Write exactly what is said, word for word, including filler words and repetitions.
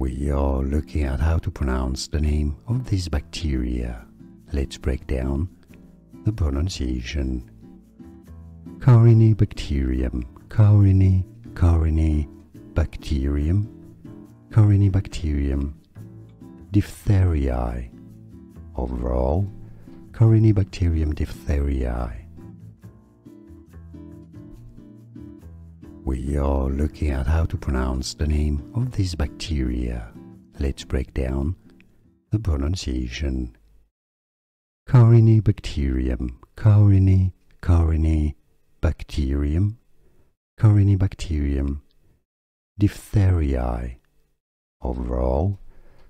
We are looking at how to pronounce the name of this bacteria. Let's break down the pronunciation. Corynebacterium, Coryne, Coryne, Bacterium, Corynebacterium diphtheriae. Overall, Corynebacterium diphtheriae. We are looking at how to pronounce the name of this bacteria. Let's break down the pronunciation. Corynebacterium, Coryne, Coryne, Bacterium, Corynebacterium diphtheriae. Overall,